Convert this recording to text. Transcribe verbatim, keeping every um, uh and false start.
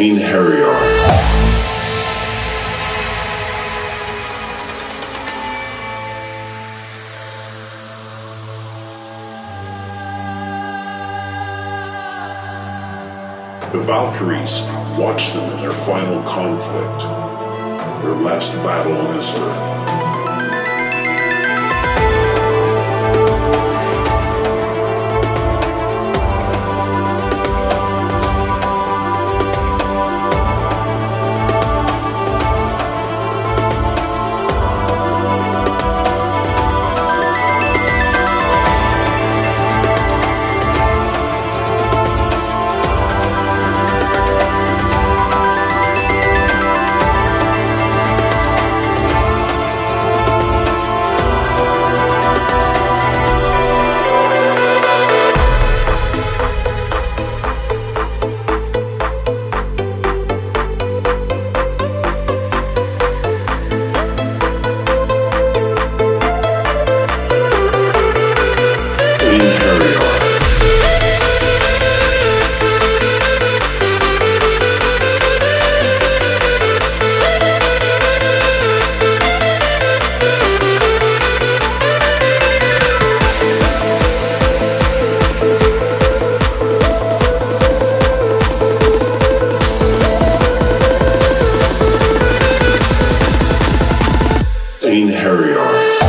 Einherjar. The Valkyries watch them in their final conflict, their last battle on this Einherjar.